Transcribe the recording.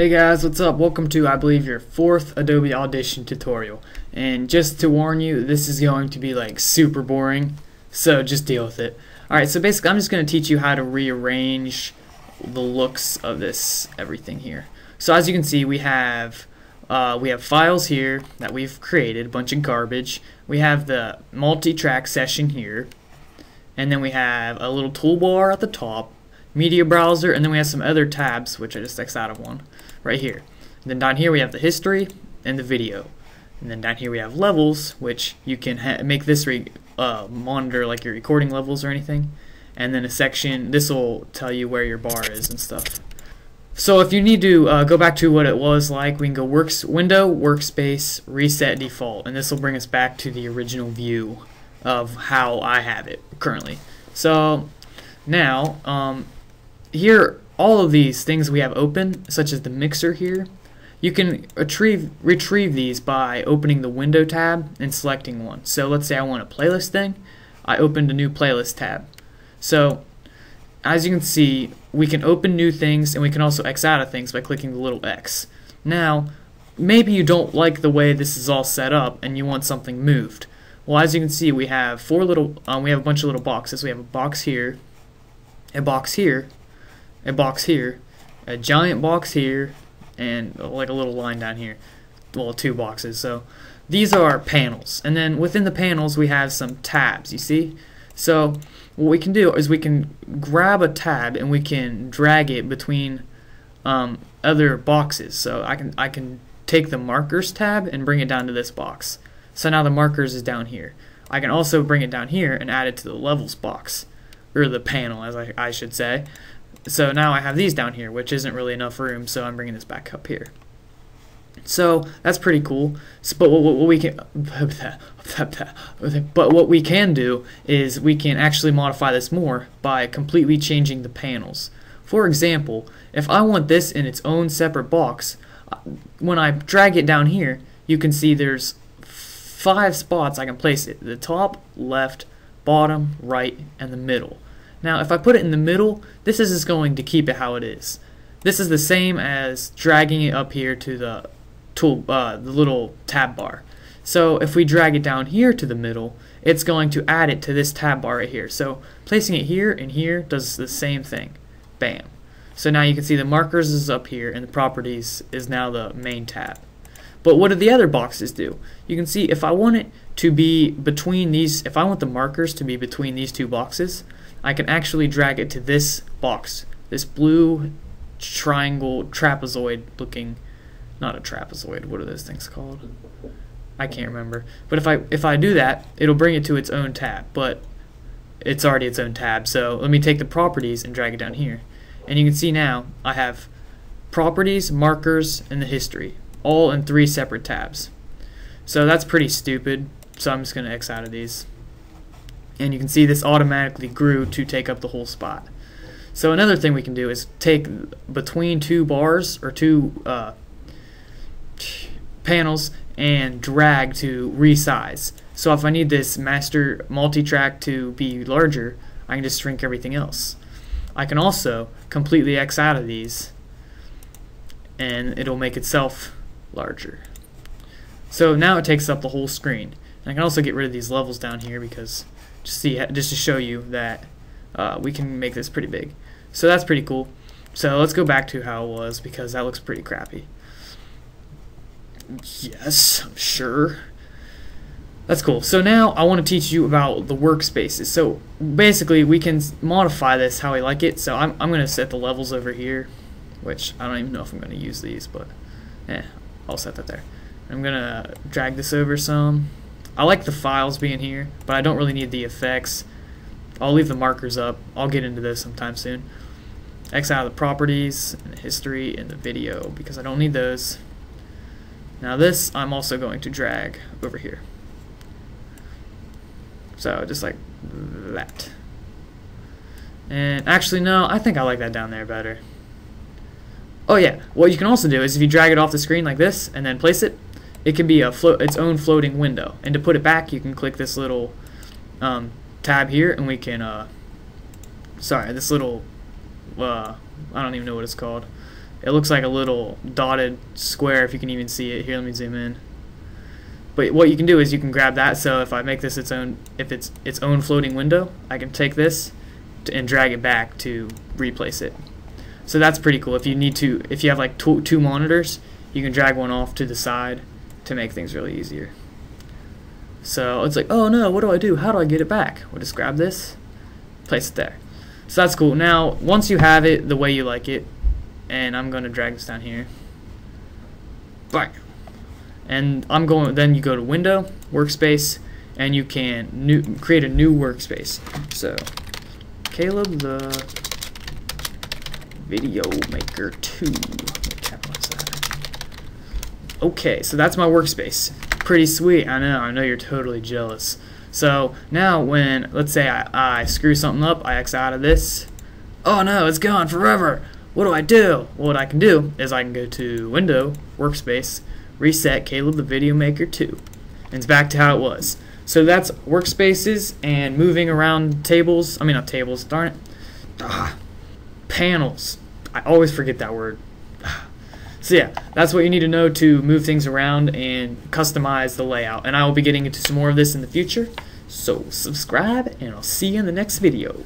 Hey guys, what's up? Welcome to, I believe, your fourth Adobe Audition tutorial. And just to warn you, this is going to be like super boring, so just deal with it. Alright, so basically I'm just going to teach you how to rearrange the looks of this everything here. So as you can see, we have files here that we've created, a bunch of garbage. We have the multi-track session here, and then we have a little toolbar at the top, media browser, and then we have some other tabs, which I just X out of one right here. And then down here we have the history and the video, and then down here we have levels, which you can make this monitor like your recording levels or anything, and then a section, this will tell you where your bar is and stuff. So if you need to go back to what it was like, we can go window, workspace, reset default, and this will bring us back to the original view of how I have it currently. So now here, all of these things we have open, such as the mixer here, you can retrieve these by opening the window tab and selecting one. So let's say I want a playlist thing. I opened a new playlist tab. So as you can see, we can open new things, and we can also X out of things by clicking the little X. Now, maybe you don't like the way this is all set up and you want something moved. Well, as you can see, we have a bunch of little boxes. We have a box here, a box here, a box here, a giant box here, and like a little line down here. Well, two boxes. So these are our panels, and then within the panels we have some tabs, you see? So what we can do is we can grab a tab and we can drag it between other boxes. So I can take the markers tab and bring it down to this box. So now the markers is down here. I can also bring it down here and add it to the levels box, or the panel as I should say. So now I have these down here, which isn't really enough room, so I'm bringing this back up here. So that's pretty cool. So, but what we can do is we can actually modify this more by completely changing the panels. For example, if I want this in its own separate box, when I drag it down here, you can see there's 5 spots I can place it: the top, left, bottom, right, and the middle. Now if I put it in the middle, this is just going to keep it how it is. This is the same as dragging it up here to the tool, the little tab bar. So if we drag it down here to the middle, it's going to add it to this tab bar right here. So placing it here and here does the same thing. Bam. So now you can see the markers is up here and the properties is now the main tab. But what do the other boxes do? You can see if I want it to be between these, if I want the markers to be between these two boxes, I can actually drag it to this box, this blue triangle trapezoid looking, not a trapezoid, what are those things called? I can't remember. But if I do that, it'll bring it to its own tab, but it's already its own tab. So let me take the properties and drag it down here. And you can see now I have properties, markers, and the history, all in 3 separate tabs. So that's pretty stupid, so I'm just going to X out of these. And you can see this automatically grew to take up the whole spot. So another thing we can do is take between 2 bars or 2 panels and drag to resize. So if I need this master multi-track to be larger, I can just shrink everything else. I can also completely X out of these and it'll make itself larger. So now it takes up the whole screen. And I can also get rid of these levels down here because just to show you that we can make this pretty big. So that's pretty cool. So let's go back to how it was because that looks pretty crappy. Yes, I'm sure. That's cool. So now I want to teach you about the workspaces. So basically we can modify this how we like it. So I'm going to set the levels over here, which I don't even know if I'm going to use these, but I'll set that there. I'm going to drag this over some. I like the files being here, but I don't really need the effects. I'll leave the markers up. I'll get into those sometime soon. X out of the properties, and the history, and the video, because I don't need those. Now this I'm also going to drag over here. So just like that. And actually no, I think I like that down there better. Oh yeah, what you can also do is if you drag it off the screen like this and then place it, it can be its own floating window. And to put it back, you can click this little tab here, and we can, this little, I don't even know what it's called. It looks like a little dotted square, if you can even see it. Here, let me zoom in. But what you can do is you can grab that. So if I make this its own, if it's its own floating window, I can take this and drag it back to replace it. So that's pretty cool. If you need to, if you have like two monitors, you can drag one off to the side to make things really easier. So it's like, oh no, what do I do? How do I get it back? We'll just grab this, place it there. So that's cool. Now, once you have it the way you like it, and I'm going to drag this down here. Bye. And I'm going, then you go to Window, Workspace, and you can create a new workspace. So, Caleb the Video Maker 2. Okay, so that's my workspace. Pretty sweet. I know you're totally jealous. So now when, let's say I screw something up, I X out of this. Oh no, it's gone forever. What do I do? Well, what I can do is I can go to Window, Workspace, Reset Caleb the Video Maker 2. And it's back to how it was. So that's workspaces and moving around tables. I mean, not tables, darn it. Panels. I always forget that word. So yeah, that's what you need to know to move things around and customize the layout. And I will be getting into some more of this in the future. So subscribe, and I'll see you in the next video.